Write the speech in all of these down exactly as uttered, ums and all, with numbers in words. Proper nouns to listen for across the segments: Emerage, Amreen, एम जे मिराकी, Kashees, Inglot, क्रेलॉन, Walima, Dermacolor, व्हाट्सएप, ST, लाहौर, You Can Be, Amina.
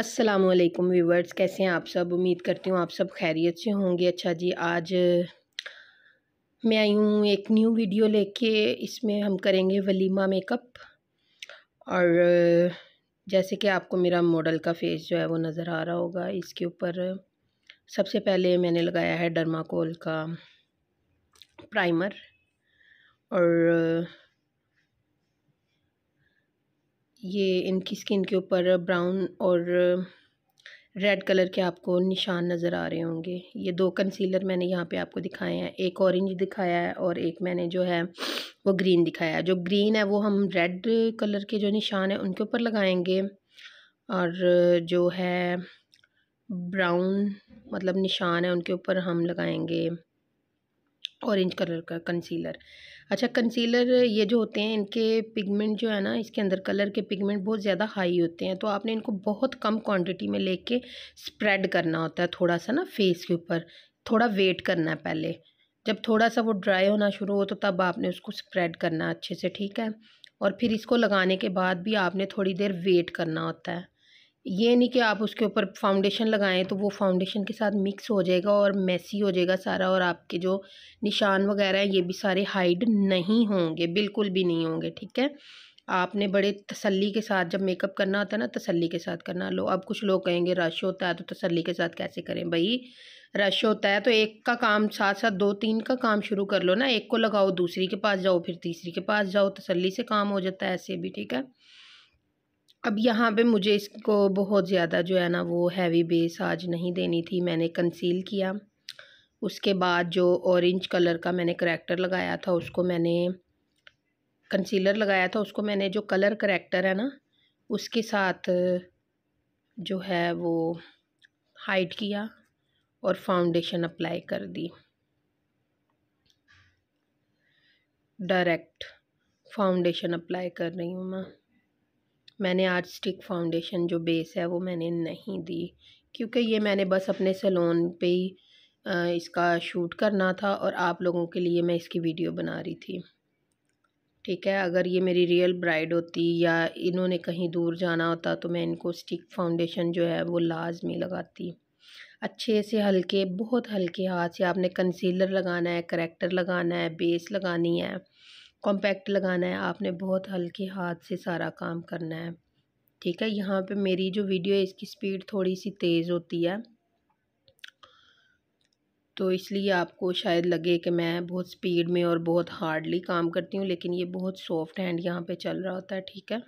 अस्सलाम वालेकुम व्यूवर्स, कैसे हैं आप सब। उम्मीद करती हूँ आप सब खैरियत से होंगे। अच्छा जी, आज मैं आई हूँ एक न्यू वीडियो लेके। इसमें हम करेंगे वलीमा मेकअप, और जैसे कि आपको मेरा मॉडल का फेस जो है वो नज़र आ रहा होगा। इसके ऊपर सबसे पहले मैंने लगाया है डर्माकोल का प्राइमर, और ये इनकी स्किन के ऊपर ब्राउन और रेड कलर के आपको निशान नज़र आ रहे होंगे। ये दो कंसीलर मैंने यहाँ पे आपको दिखाए हैं, एक ऑरेंज दिखाया है और एक मैंने जो है वो ग्रीन दिखाया है। जो ग्रीन है वो हम रेड कलर के जो निशान है उनके ऊपर लगाएंगे, और जो है ब्राउन मतलब निशान है उनके ऊपर हम लगाएंगे ऑरेंज कलर का कंसीलर। अच्छा, कंसीलर ये जो होते हैं इनके पिगमेंट जो है ना, इसके अंदर कलर के पिगमेंट बहुत ज़्यादा हाई होते हैं, तो आपने इनको बहुत कम क्वांटिटी में लेके स्प्रेड करना होता है। थोड़ा सा ना फेस के ऊपर थोड़ा वेट करना है पहले, जब थोड़ा सा वो ड्राई होना शुरू हो तो तब आपने उसको स्प्रेड करना अच्छे से, ठीक है। और फिर इसको लगाने के बाद भी आपने थोड़ी देर वेट करना होता है। ये नहीं कि आप उसके ऊपर फाउंडेशन लगाएं तो वो फाउंडेशन के साथ मिक्स हो जाएगा और मैसी हो जाएगा सारा, और आपके जो निशान वगैरह हैं ये भी सारे हाइड नहीं होंगे, बिल्कुल भी नहीं होंगे, ठीक है। आपने बड़े तसल्ली के साथ जब मेकअप करना होता है ना, तसल्ली के साथ करना। लो, अब कुछ लोग कहेंगे रश होता है तो तसल्ली के साथ कैसे करें भाई, रश होता है तो एक का काम साथ साथ दो तीन का काम शुरू कर लो ना, एक को लगाओ दूसरी के पास जाओ फिर तीसरी के पास जाओ, तसल्ली से काम हो जाता है ऐसे भी, ठीक है। अब यहाँ पे मुझे इसको बहुत ज़्यादा जो है ना वो हैवी बेस आज नहीं देनी थी। मैंने कंसील किया, उसके बाद जो ऑरेंज कलर का मैंने करेक्टर लगाया था उसको मैंने कंसीलर लगाया था उसको मैंने जो कलर करेक्टर है ना उसके साथ जो है वो हाइड किया और फाउंडेशन अप्लाई कर दी। डायरेक्ट फाउंडेशन अप्लाई कर रही हूँ मैं। मैंने आज स्टिक फाउंडेशन जो बेस है वो मैंने नहीं दी, क्योंकि ये मैंने बस अपने सैलून पे ही इसका शूट करना था और आप लोगों के लिए मैं इसकी वीडियो बना रही थी, ठीक है। अगर ये मेरी रियल ब्राइड होती या इन्होंने कहीं दूर जाना होता तो मैं इनको स्टिक फाउंडेशन जो है वो लाजमी लगाती। अच्छे से हल्के, बहुत हल्के हाथ से आपने कंसीलर लगाना है, करेक्टर लगाना है, बेस लगानी है, कॉम्पैक्ट लगाना है। आपने बहुत हल्के हाथ से सारा काम करना है, ठीक है। यहाँ पे मेरी जो वीडियो है इसकी स्पीड थोड़ी सी तेज़ होती है, तो इसलिए आपको शायद लगे कि मैं बहुत स्पीड में और बहुत हार्डली काम करती हूँ, लेकिन ये बहुत सॉफ्ट हैंड यहाँ पे चल रहा होता है, ठीक है।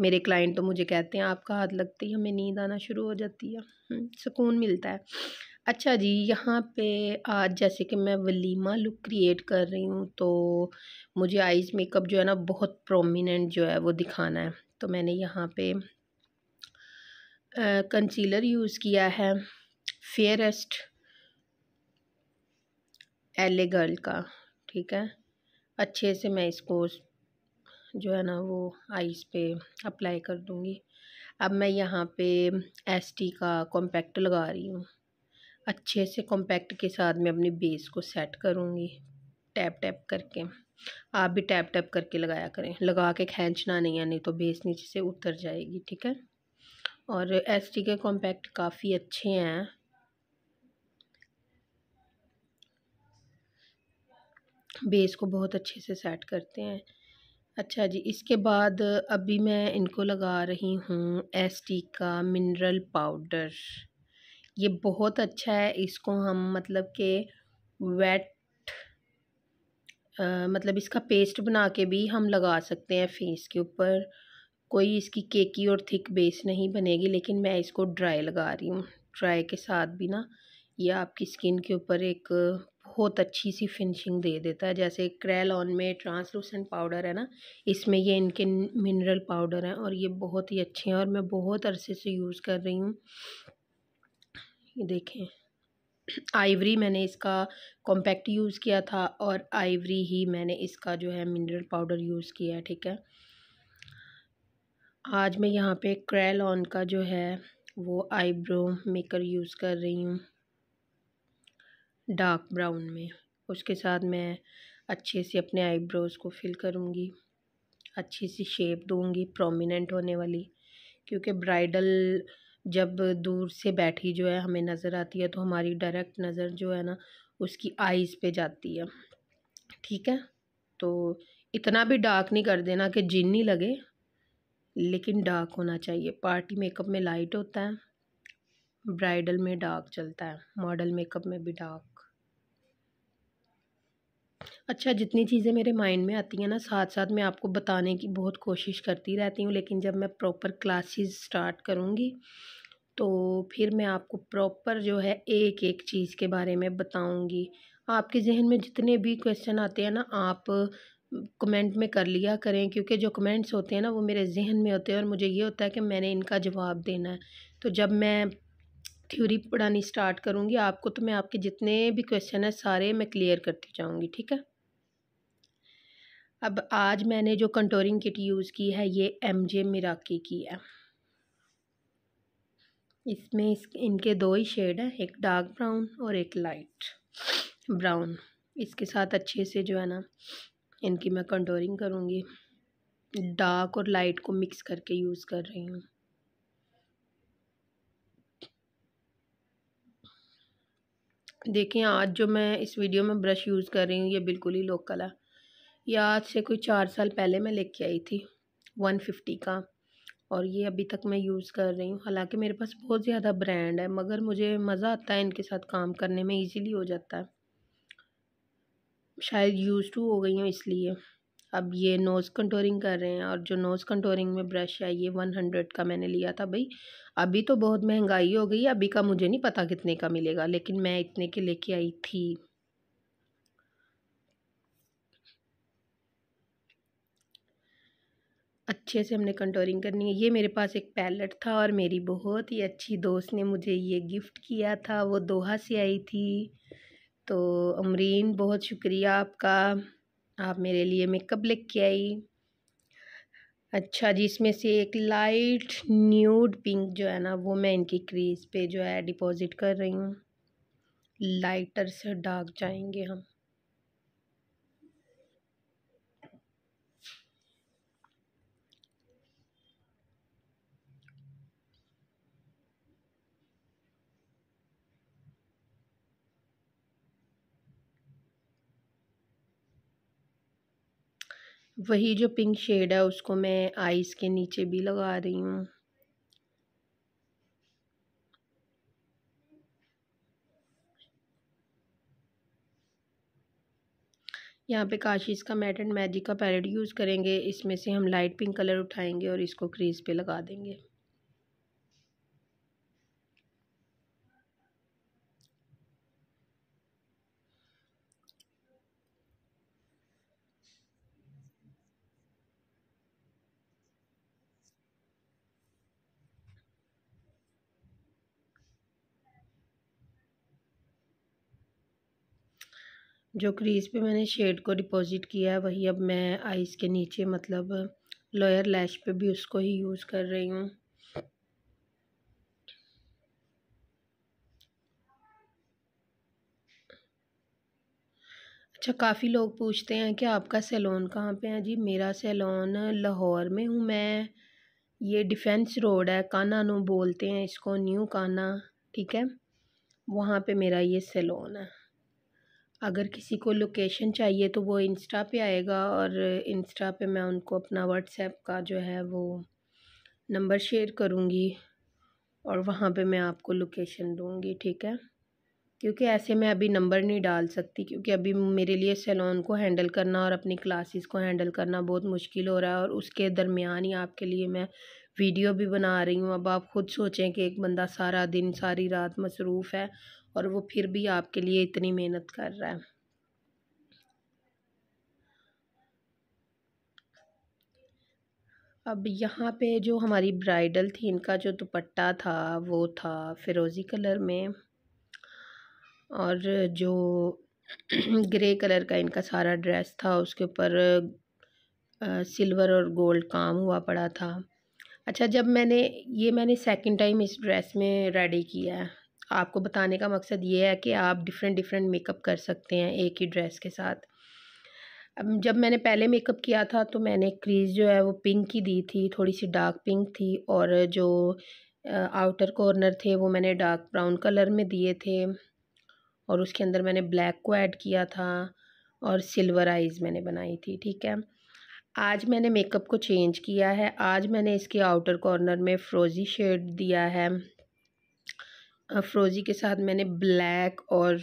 मेरे क्लाइंट तो मुझे कहते हैं आपका हाथ लगते ही हमें नींद आना शुरू हो जाती है, सुकून मिलता है। अच्छा जी, यहाँ पे आज जैसे कि मैं वलीमा लुक क्रिएट कर रही हूँ, तो मुझे आइज़ मेकअप जो है ना बहुत प्रोमिनेंट जो है वो दिखाना है, तो मैंने यहाँ पे कंसीलर यूज़ किया है फेयरेस्ट एले गर्ल का, ठीक है। अच्छे से मैं इसको जो है ना वो आइज़ पे अप्लाई कर दूँगी। अब मैं यहाँ पे एस टी का कॉम्पैक्ट लगा रही हूँ। अच्छे से कॉम्पैक्ट के साथ मैं अपनी बेस को सेट करूँगी, टैप टैप करके। आप भी टैप टैप करके लगाया करें, लगा के खींचना नहीं है, नहीं तो बेस नीचे से उतर जाएगी, ठीक है। और एस टी के कॉम्पैक्ट काफ़ी अच्छे हैं, बेस को बहुत अच्छे से सेट करते हैं। अच्छा जी, इसके बाद अभी मैं इनको लगा रही हूँ एस टी का मिनरल पाउडर। ये बहुत अच्छा है, इसको हम मतलब के वेट आ, मतलब इसका पेस्ट बना के भी हम लगा सकते हैं फेस के ऊपर। कोई इसकी केकी और थिक बेस नहीं बनेगी, लेकिन मैं इसको ड्राई लगा रही हूँ। ड्राई के साथ भी ना ये आपकी स्किन के ऊपर एक बहुत अच्छी सी फिनिशिंग दे देता है। जैसे क्रेलॉन में ट्रांसलूसेंट पाउडर है ना, इसमें ये इनके मिनरल पाउडर हैं, और ये बहुत ही अच्छे हैं और मैं बहुत अरसे से यूज़ कर रही हूँ। ये देखें, आइवरी मैंने इसका कॉम्पैक्ट यूज़ किया था और आइवरी ही मैंने इसका जो है मिनरल पाउडर यूज़ किया है, ठीक है। आज मैं यहाँ पे क्रेलॉन का जो है वो आईब्रो मेकर यूज़ कर रही हूँ डार्क ब्राउन में। उसके साथ मैं अच्छे से अपने आईब्रोज़ को फिल करूँगी, अच्छी सी शेप दूँगी, प्रोमिनेंट होने वाली, क्योंकि ब्राइडल जब दूर से बैठी जो है हमें नज़र आती है तो हमारी डायरेक्ट नज़र जो है ना उसकी आइज़ पे जाती है। ठीक है, तो इतना भी डार्क नहीं कर देना कि जिन नहीं लगे, लेकिन डार्क होना चाहिए। पार्टी मेकअप में लाइट होता है, ब्राइडल में डार्क चलता है, मॉडल मेकअप में भी डार्क। अच्छा, जितनी चीज़ें मेरे माइंड में आती हैं ना साथ साथ मैं आपको बताने की बहुत कोशिश करती रहती हूँ, लेकिन जब मैं प्रॉपर क्लासेस स्टार्ट करूँगी तो फिर मैं आपको प्रॉपर जो है एक एक चीज़ के बारे में बताऊँगी। आपके जहन में जितने भी क्वेश्चन आते हैं ना आप कमेंट में कर लिया करें, क्योंकि जो कमेंट्स होते हैं ना वो मेरे जहन में होते हैं और मुझे ये होता है कि मैंने इनका जवाब देना है। तो जब मैं थ्योरी पढ़ानी स्टार्ट करूँगी आपको तो मैं आपके जितने भी क्वेश्चन हैं सारे मैं क्लियर करती जाऊँगी। ठीक है, अब आज मैंने जो कंटूरिंग किट यूज़ की है ये एम जे मिराकी की है। इसमें इस इनके दो ही शेड है, एक डार्क ब्राउन और एक लाइट ब्राउन। इसके साथ अच्छे से जो है ना इनकी मैं कंटूरिंग करूँगी। डार्क और लाइट को मिक्स करके यूज़ कर रही हूँ। देखें, आज जो मैं इस वीडियो में ब्रश यूज़ कर रही हूँ ये बिल्कुल ही लोकल है। ये आज से कोई चार साल पहले मैं लेके आई थी वन फिफ्टी का, और ये अभी तक मैं यूज़ कर रही हूँ। हालांकि मेरे पास बहुत ज़्यादा ब्रांड है मगर मुझे मज़ा आता है इनके साथ काम करने में, इजीली हो जाता है। शायद यूज़ टू हो गई हूँ इसलिए। अब ये नोज़ कंटूरिंग कर रहे हैं, और जो नोज़ कंटूरिंग में ब्रश है ये वन हंड्रेड का मैंने लिया था। भाई अभी तो बहुत महंगाई हो गई है, अभी का मुझे नहीं पता कितने का मिलेगा, लेकिन मैं इतने के लेके आई थी। अच्छे से हमने कंटूरिंग करनी है। ये मेरे पास एक पैलेट था और मेरी बहुत ही अच्छी दोस्त ने मुझे ये गिफ्ट किया था, वो दोहा से आई थी। तो अमरीन बहुत शुक्रिया आपका, आप मेरे लिए मेकअप लेके आई। अच्छा जी, इसमें से एक लाइट न्यूड पिंक जो है ना वो मैं इनकी क्रीज पे जो है डिपॉजिट कर रही हूँ। लाइटर से डार्क जाएंगे हम। वही जो पिंक शेड है उसको मैं आईज के नीचे भी लगा रही हूँ। यहाँ पे काशीज़ का मैट एंड मैजिक का पैलेट यूज़ करेंगे। इसमें से हम लाइट पिंक कलर उठाएंगे और इसको क्रीज पे लगा देंगे। जो क्रीज़ पे मैंने शेड को डिपॉजिट किया है वही अब मैं आईज़ के नीचे मतलब लोअर लैश पे भी उसको ही यूज़ कर रही हूँ। अच्छा, काफ़ी लोग पूछते हैं कि आपका सैलून कहाँ पे है। जी, मेरा सैलून लाहौर में हूँ मैं। ये डिफेंस रोड है, काना नू बोलते हैं इसको, न्यू काना। ठीक है, वहाँ पे मेरा ये सैलून है। अगर किसी को लोकेशन चाहिए तो वो इंस्टा पे आएगा, और इंस्टा पे मैं उनको अपना व्हाट्सएप का जो है वो नंबर शेयर करूँगी और वहाँ पे मैं आपको लोकेशन दूँगी। ठीक है, क्योंकि ऐसे मैं अभी नंबर नहीं डाल सकती, क्योंकि अभी मेरे लिए सैलून को हैंडल करना और अपनी क्लासेस को हैंडल करना बहुत मुश्किल हो रहा है, और उसके दरमियान ही आपके लिए मैं वीडियो भी बना रही हूँ। अब आप ख़ुद सोचें कि एक बंदा सारा दिन सारी रात मसरूफ़ है और वो फिर भी आपके लिए इतनी मेहनत कर रहा है। अब यहाँ पे जो हमारी ब्राइडल थी इनका जो दुपट्टा था वो था फिरोज़ी कलर में, और जो ग्रे कलर का इनका सारा ड्रेस था उसके ऊपर सिल्वर और गोल्ड काम हुआ पड़ा था। अच्छा, जब मैंने ये मैंने सेकंड टाइम इस ड्रेस में रेडी किया है। आपको बताने का मकसद ये है कि आप डिफ़रेंट डिफ़रेंट मेकअप कर सकते हैं एक ही ड्रेस के साथ। अब जब मैंने पहले मेकअप किया था तो मैंने क्रीज़ जो है वो पिंक की दी थी, थोड़ी सी डार्क पिंक थी, और जो आउटर कॉर्नर थे वो मैंने डार्क ब्राउन कलर में दिए थे, और उसके अंदर मैंने ब्लैक को ऐड किया था, और सिल्वर आइज़ मैंने बनाई थी। ठीक है, आज मैंने मेकअप को चेंज किया है। आज मैंने इसके आउटर कॉर्नर में फ्रोज़ी शेड दिया है, फ्रोज़ी के साथ मैंने ब्लैक और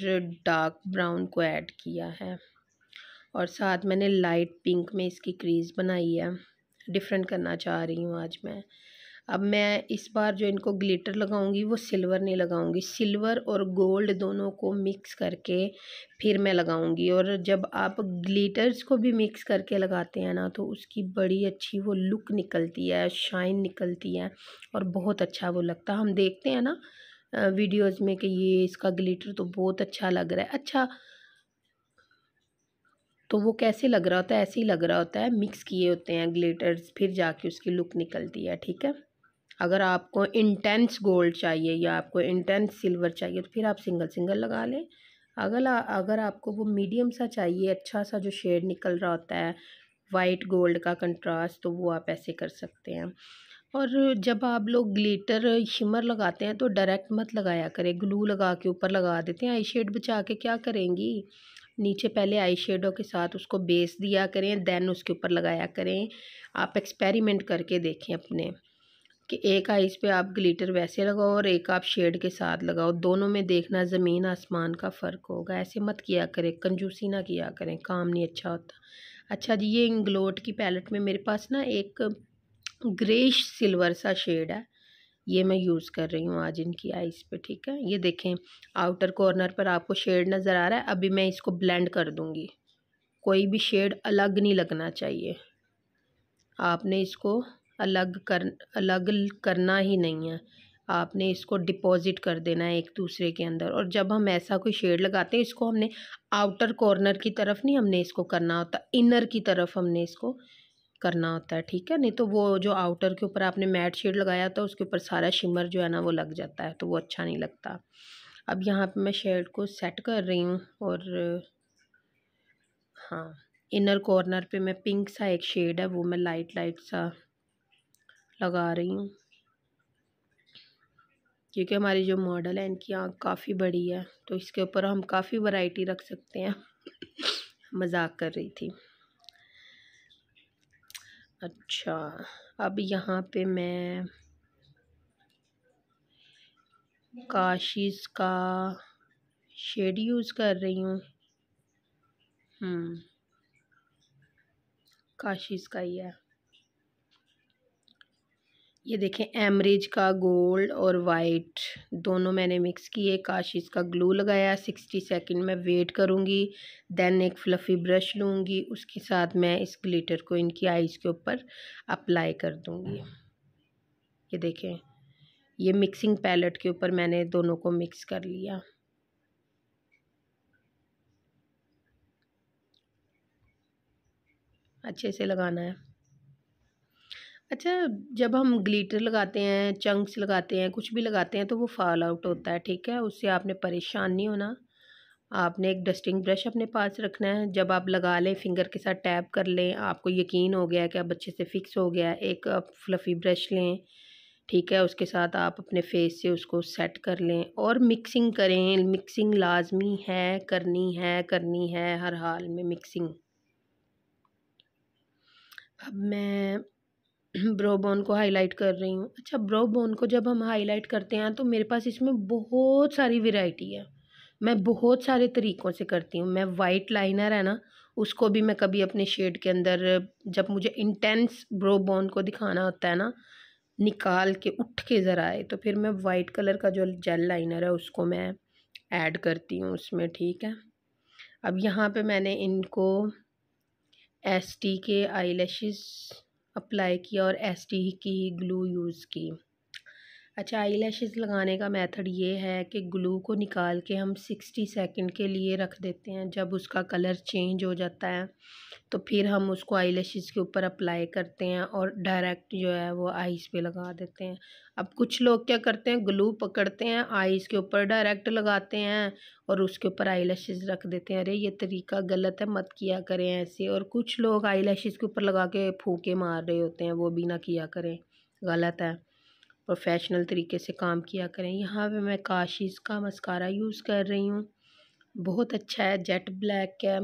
डार्क ब्राउन को ऐड किया है, और साथ मैंने लाइट पिंक में इसकी क्रीज़ बनाई है। डिफरेंट करना चाह रही हूँ आज मैं। अब मैं इस बार जो इनको ग्लिटर लगाऊंगी वो सिल्वर नहीं लगाऊंगी, सिल्वर और गोल्ड दोनों को मिक्स करके फिर मैं लगाऊंगी। और जब आप ग्लिटर्स को भी मिक्स करके लगाते हैं ना तो उसकी बड़ी अच्छी वो लुक निकलती है, शाइन निकलती है, और बहुत अच्छा वो लगता है। हम देखते हैं ना वीडियोज़ में कि ये इसका ग्लिटर तो बहुत अच्छा लग रहा है। अच्छा, तो वो कैसे लग रहा होता है? ऐसे ही लग रहा होता है, मिक्स किए होते हैं ग्लिटर्स, फिर जाके उसकी लुक निकलती है। ठीक है, अगर आपको इंटेंस गोल्ड चाहिए या आपको इंटेंस सिल्वर चाहिए तो फिर आप सिंगल सिंगल लगा लें। अगर अगर आपको वो मीडियम सा चाहिए, अच्छा सा जो शेड निकल रहा होता है वाइट गोल्ड का कंट्रास्ट, तो वो आप ऐसे कर सकते हैं। और जब आप लोग ग्लिटर शिमर लगाते हैं तो डायरेक्ट मत लगाया करें, ग्लू लगा के ऊपर लगा देते हैं। आई शेड बचा के क्या करेंगी? नीचे पहले आई शेडो के साथ उसको बेस दिया करें, देन उसके ऊपर लगाया करें। आप एक्सपेरिमेंट करके देखें अपने कि एक आईज़ पे आप ग्लिटर वैसे लगाओ और एक आप शेड के साथ लगाओ, दोनों में देखना ज़मीन आसमान का फ़र्क होगा। ऐसे मत किया करें, कंजूसी ना किया करें, काम नहीं अच्छा होता। अच्छा जी, ये इंग्लोट की पैलेट में मेरे पास ना एक ग्रेश सिल्वर सा शेड है, ये मैं यूज़ कर रही हूँ आज इनकी आइज़ पे। ठीक है, ये देखें आउटर कॉर्नर पर आपको शेड नज़र आ रहा है। अभी मैं इसको ब्लेंड कर दूँगी, कोई भी शेड अलग नहीं लगना चाहिए, आपने इसको अलग कर अलग करना ही नहीं है, आपने इसको डिपॉजिट कर देना है एक दूसरे के अंदर। और जब हम ऐसा कोई शेड लगाते हैं, इसको हमने आउटर कॉर्नर की तरफ नहीं हमने इसको करना होता, इनर की तरफ हमने इसको करना होता है। ठीक है, नहीं तो वो जो आउटर के ऊपर आपने मैट शेड लगाया था उसके ऊपर सारा शिमर जो है ना वो लग जाता है, तो वो अच्छा नहीं लगता। अब यहाँ पे मैं शेड को सेट कर रही हूँ, और हाँ इनर कॉर्नर पे मैं पिंक सा एक शेड है वो मैं लाइट लाइट सा लगा रही हूँ, क्योंकि हमारी जो मॉडल है इनकी आँख काफ़ी बड़ी है तो इसके ऊपर हम काफ़ी वैरायटी रख सकते हैं। मजाक कर रही थी। अच्छा, अब यहाँ पे मैं काशीज़ का शेड यूज़ कर रही हूँ। हम्म काशीज़ का ही है। ये देखें एमरेज का गोल्ड और वाइट दोनों मैंने मिक्स किए, काशीज़ का ग्लू लगाया। सिक्सटी सेकेंड में वेट करूँगी, देन एक फ्लफ़ी ब्रश लूँगी, उसके साथ मैं इस ग्लिटर को इनकी आइज़ के ऊपर अप्लाई कर दूँगी। ये देखें, ये मिक्सिंग पैलेट के ऊपर मैंने दोनों को मिक्स कर लिया। अच्छे से लगाना है। अच्छा, जब हम ग्लिटर लगाते हैं, चंक्स लगाते हैं, कुछ भी लगाते हैं तो वो फॉल आउट होता है। ठीक है, उससे आपने परेशान नहीं होना। आपने एक डस्टिंग ब्रश अपने पास रखना है, जब आप लगा लें फिंगर के साथ टैप कर लें, आपको यकीन हो गया कि अब अच्छे से फिक्स हो गया। एक आप फ्लफ़ी ब्रश लें, ठीक है, उसके साथ आप अपने फेस से उसको सेट कर लें और मिक्सिंग करें। मिक्सिंग लाजमी है, करनी है, करनी है हर हाल में मिक्सिंग। अब मैं ब्रो बोन को हाईलाइट कर रही हूँ। अच्छा, ब्रो बोन को जब हम हाईलाइट करते हैं तो मेरे पास इसमें बहुत सारी वैरायटी है, मैं बहुत सारे तरीक़ों से करती हूँ। मैं वाइट लाइनर है ना उसको भी मैं कभी अपने शेड के अंदर, जब मुझे इंटेंस ब्रो बोन को दिखाना होता है ना, निकाल के उठ के ज़रा आए, तो फिर मैं वाइट कलर का जो जेल लाइनर है उसको मैं ऐड करती हूँ उसमें। ठीक है, अब यहाँ पर मैंने इनको एस टी के आई लैशेज़ अप्लाई किया और एस टी की ग्लू यूज़ की। अच्छा, आई लैशेज़ लगाने का मेथड ये है कि ग्लू को निकाल के हम सिक्सटी सेकंड के लिए रख देते हैं। जब उसका कलर चेंज हो जाता है तो फिर हम उसको आई लैशेज़ के ऊपर अप्लाई करते हैं और डायरेक्ट जो है वो आइज़ पे लगा देते हैं। अब कुछ लोग क्या करते हैं, ग्लू पकड़ते हैं, आइज़ के ऊपर डायरेक्ट लगाते हैं और उसके ऊपर आई लैशेज़ रख देते हैं। अरे ये तरीका गलत है, मत किया करें ऐसे। और कुछ लोग आई लैशेज़ के ऊपर लगा के फूके मार रहे होते हैं, वो भी ना किया करें, गलत है। प्रोफेशनल तरीके से काम किया करें। यहाँ पे मैं काशीज़ का मस्कारा यूज़ कर रही हूँ, बहुत अच्छा है, जेट ब्लैक है।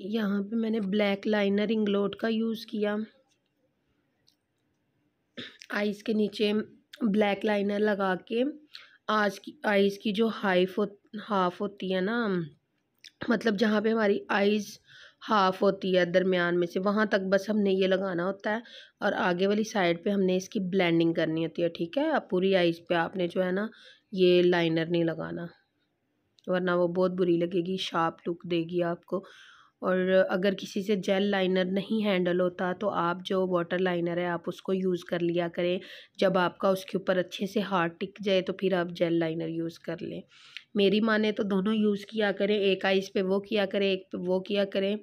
यहाँ पे मैंने ब्लैक लाइनर इंग्लोट का यूज़ किया, आइज़ के नीचे ब्लैक लाइनर लगा के आज की आइज़ की जो हाइफ हो, हाफ होती है ना, मतलब जहाँ पे हमारी आइज़ हाफ़ होती है दरमियान में से, वहाँ तक बस हमने ये लगाना होता है और आगे वाली साइड पे हमने इसकी ब्लेंडिंग करनी होती है। ठीक है, अब पूरी आइज़ पे आपने जो है ना ये लाइनर नहीं लगाना, वरना वो बहुत बुरी लगेगी, शार्प लुक देगी आपको। और अगर किसी से जेल लाइनर नहीं हैंडल होता तो आप जो वाटर लाइनर है आप उसको यूज़ कर लिया करें। जब आपका उसके ऊपर अच्छे से हार्ड टिक जाए तो फिर आप जेल लाइनर यूज़ कर लें। मेरी माँ ने तो दोनों यूज़ किया करें, एक आइज़ पे वो किया करें, एक पे वो किया करें,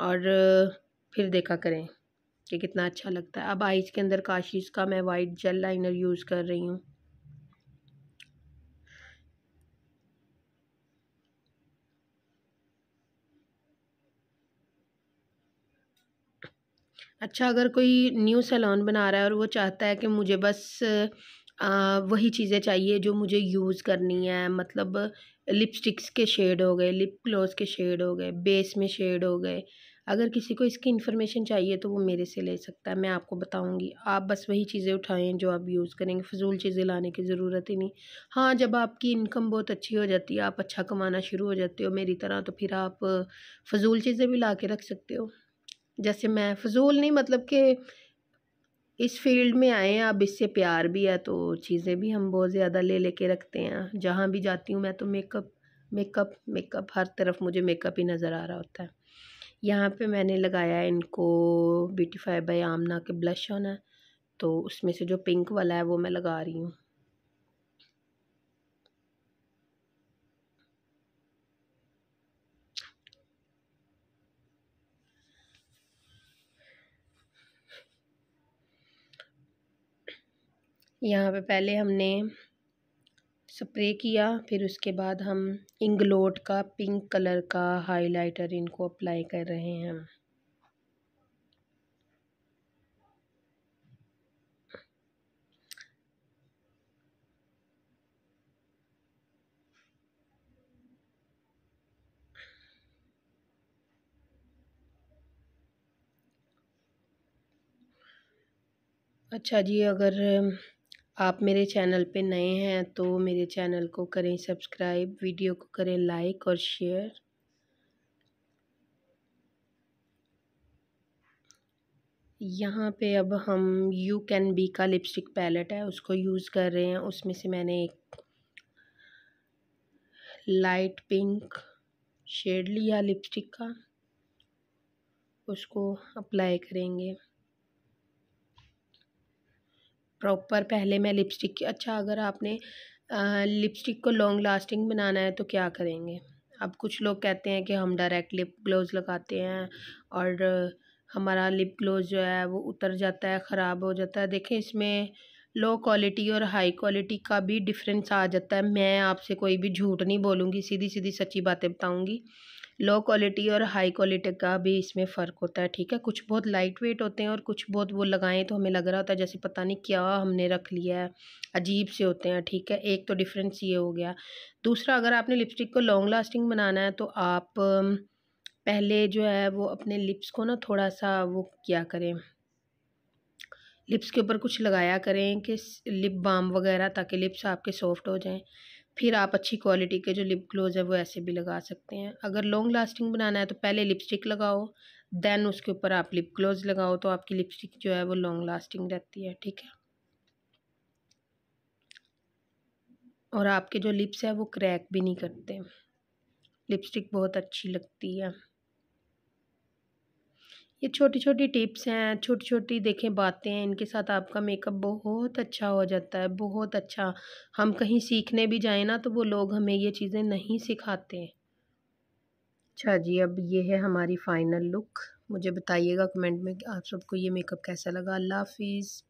और फिर देखा करें कि कितना अच्छा लगता है। अब आइज़ के अंदर काशीज़ का मैं वाइट जेल लाइनर यूज़ कर रही हूँ। अच्छा, अगर कोई न्यू सैलून बना रहा है और वो चाहता है कि मुझे बस आ, वही चीज़ें चाहिए जो मुझे यूज़ करनी है, मतलब लिपस्टिक्स के शेड हो गए, लिप ग्लॉस के शेड हो गए, बेस में शेड हो गए, अगर किसी को इसकी इन्फॉर्मेशन चाहिए तो वो मेरे से ले सकता है, मैं आपको बताऊंगी। आप बस वही चीज़ें उठाएं जो आप यूज़ करेंगे, फजूल चीज़ें लाने की ज़रूरत ही नहीं। हाँ, जब आपकी इनकम बहुत अच्छी हो जाती है, आप अच्छा कमाना शुरू हो जाते हो मेरी तरह, तो फिर आप फजूल चीज़ें भी ला के रख सकते हो, जैसे मैं। फजूल नहीं, मतलब कि इस फील्ड में आए हैं, अब इससे प्यार भी है तो चीज़ें भी हम बहुत ज़्यादा ले लेके रखते हैं। जहाँ भी जाती हूँ मैं तो मेकअप मेकअप मेकअप हर तरफ मुझे मेकअप ही नज़र आ रहा होता है। यहाँ पे मैंने लगाया इनको ब्यूटीफाई बाय आमना के ब्लश ऑन है, तो उसमें से जो पिंक वाला है वो मैं लगा रही हूँ। यहाँ पे पहले हमने स्प्रे किया, फिर उसके बाद हम इंग्लोट का पिंक कलर का हाइलाइटर इनको अप्लाई कर रहे हैं। अच्छा जी, अगर आप मेरे चैनल पे नए हैं तो मेरे चैनल को करें सब्सक्राइब, वीडियो को करें लाइक और शेयर। यहाँ पे अब हम यू कैन बी का लिपस्टिक पैलेट है उसको यूज़ कर रहे हैं। उसमें से मैंने एक लाइट पिंक शेड लिया लिपस्टिक का, उसको अप्लाई करेंगे प्रॉपर। पहले मैं लिपस्टिक की, अच्छा अगर आपने आ, लिपस्टिक को लॉन्ग लास्टिंग बनाना है तो क्या करेंगे। अब कुछ लोग कहते हैं कि हम डायरेक्ट लिप ग्लॉस लगाते हैं और हमारा लिप ग्लॉस जो है वो उतर जाता है, ख़राब हो जाता है। देखें, इसमें लो क्वालिटी और हाई क्वालिटी का भी डिफरेंस आ जाता है। मैं आपसे कोई भी झूठ नहीं बोलूँगी, सीधी सीधी सच्ची बातें बताऊँगी। लो क्वालिटी और हाई क्वालिटी का भी इसमें फ़र्क होता है। ठीक है, कुछ बहुत लाइट वेट होते हैं और कुछ बहुत वो लगाएं तो हमें लग रहा होता है जैसे पता नहीं क्या हमने रख लिया है, अजीब से होते हैं। ठीक है, एक तो डिफरेंस ये हो गया। दूसरा, अगर आपने लिपस्टिक को लॉन्ग लास्टिंग बनाना है तो आप पहले जो है वो अपने लिप्स को ना थोड़ा सा वो क्या करें, लिप्स के ऊपर कुछ लगाया करें कि लिप बाम वगैरह, ताकि लिप्स आपके सॉफ्ट हो जाएँ। फिर आप अच्छी क्वालिटी के जो लिप ग्लॉस है वो ऐसे भी लगा सकते हैं। अगर लॉन्ग लास्टिंग बनाना है तो पहले लिपस्टिक लगाओ, देन उसके ऊपर आप लिप ग्लॉस लगाओ, तो आपकी लिपस्टिक जो है वो लॉन्ग लास्टिंग रहती है। ठीक है, और आपके जो लिप्स है वो क्रैक भी नहीं करते। लिपस्टिक बहुत अच्छी लगती है। ये छोटी छोटी टिप्स हैं, छोटी छोटी देखें बातें हैं, इनके साथ आपका मेकअप बहुत अच्छा हो जाता है, बहुत अच्छा। हम कहीं सीखने भी जाएं ना तो वो लोग हमें ये चीज़ें नहीं सिखाते। अच्छा जी, अब ये है हमारी फ़ाइनल लुक। मुझे बताइएगा कमेंट में कि आप सबको ये मेकअप कैसा लगा। अल्लाह हाफिज़।